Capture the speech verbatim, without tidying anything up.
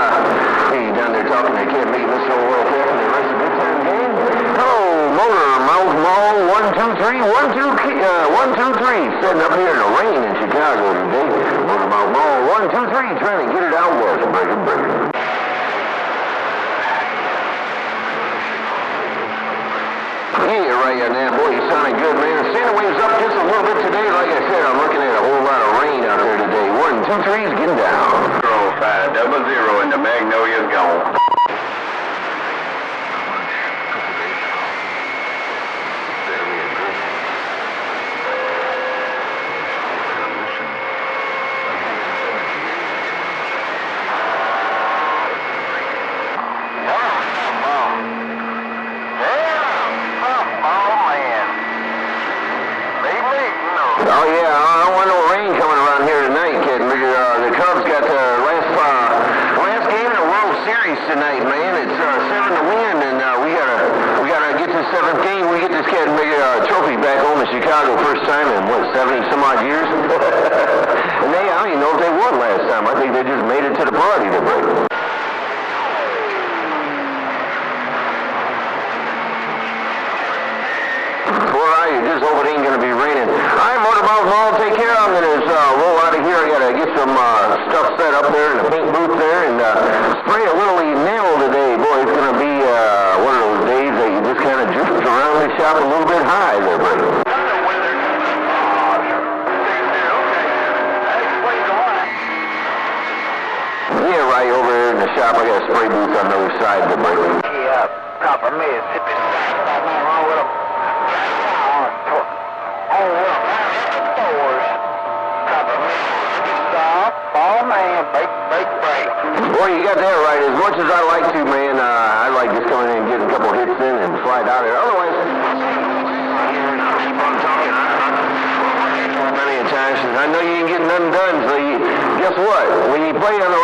Uh, hey, down there talking to a kid, making this little world fair for the rest of the time game. Hello, motor, mouth, mall, one, two, three, one, two, uh, one, two, three. Sitting up here in the rain in Chicago today. Motor, mouth, mall, one, two, three, trying to get it out west. Break it, break it. Hey, you're right on that, boy. You sounded good, man. Santa waves up just a little bit today. Like I said, I'm looking at a whole lot of rain out there today. One, two, three's getting down. Five double zero and the Magnolia's gone. Oh yeah, I don't want no rain coming around here tonight, kid. Uh, the Cubs got the last uh, last game in the World Series tonight, man. It's uh, seven to win, and uh, we gotta we gotta get this seventh game. We get this kid uh, trophy back home to Chicago, first time in what seventy some odd years. And they, I don't even know if they won last time. I think they just made it to the party to break. Just hope it ain't gonna be raining. All right, Motorbound Mall, take care. I'm gonna just, uh, roll out of here. I gotta get some uh, stuff set up there in the paint booth there and uh, spray a little enamel today. Boy, it's gonna be uh, one of those days that you just kind of drift around the shop a little bit high there, buddy. Yeah, right over here in the shop. I got a spray booth on the other side there, buddy. Yeah, proper Mississippi. Wrong with them. Boy, you got that right. As much as I like to, man, uh, I like just coming in and getting a couple hits in and slide out here. Otherwise, many times, I know you ain't getting nothing done, so you, guess what? When you play on the